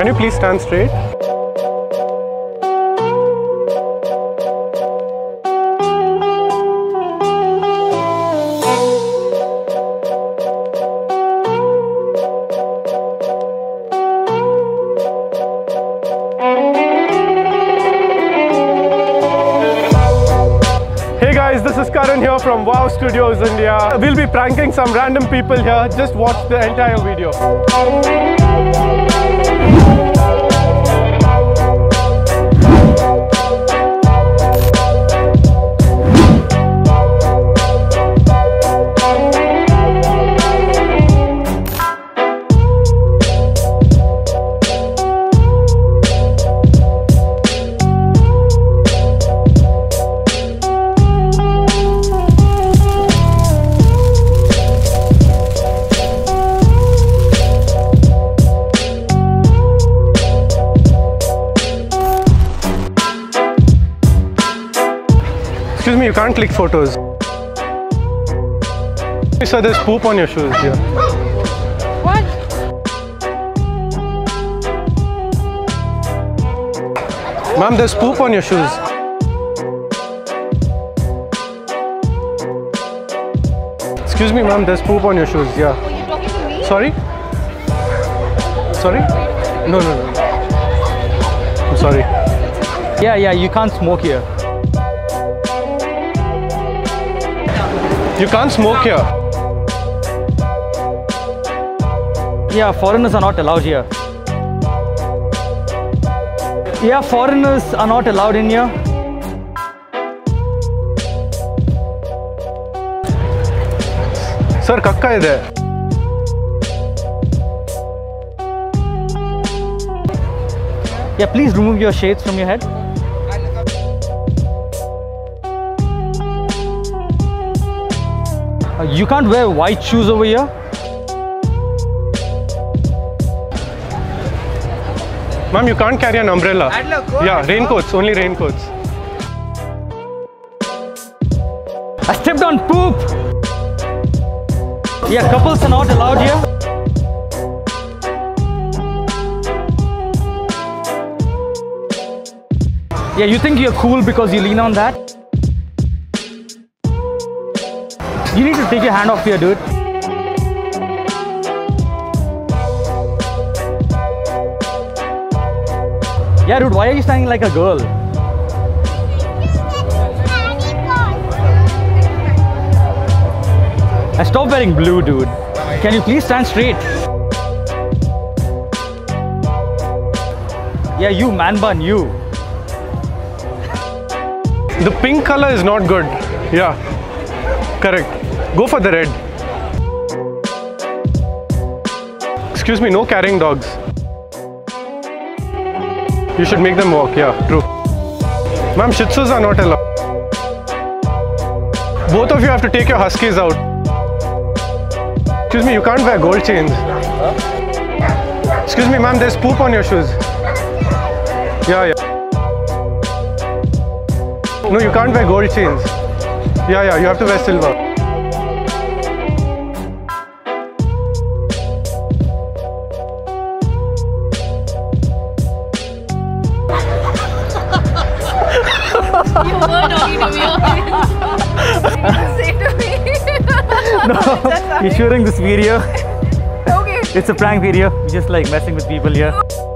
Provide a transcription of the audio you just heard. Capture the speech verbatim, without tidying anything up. Can you please stand straight? Hey guys, this is Karan here from WOW Studios India. We'll be pranking some random people here. Just watch the entire video. Excuse me, you can't click photos. So there's poop on your shoes here. What? Ma'am, there's poop on your shoes. Excuse me, ma'am, there's poop on your shoes, yeah. Are you talking to me? Sorry? Sorry? No, no, no. I'm sorry. Yeah, yeah, you can't smoke here. You can't smoke here. Yeah, foreigners are not allowed here. Yeah, foreigners are not allowed in here. Sir, kakka ide. Yeah, please remove your shades from your head. You can't wear white shoes over here. Ma'am, you can't carry an umbrella. Yeah, raincoats, only raincoats. I stepped on poop. Yeah, couples are not allowed here. Yeah, you think you're cool because you lean on that? You need to take your hand off here, dude. Yeah, dude, why are you standing like a girl? I stopped wearing blue, dude. Can you please stand straight? Yeah, you man bun, you. The pink color is not good. Yeah, correct. Go for the red. Excuse me, no carrying dogs. You should make them walk, yeah, true. Ma'am, Shih Tzus are not allowed. Both of you have to take your huskies out. Excuse me, you can't wear gold chains. Excuse me, ma'am, there's poop on your shoes. Yeah, yeah. No, you can't wear gold chains. Yeah, yeah, you have to wear silver. You were talking to me always. Say to me. No, you're shooting this video. Okay. It's a prank video. We're just like messing with people here.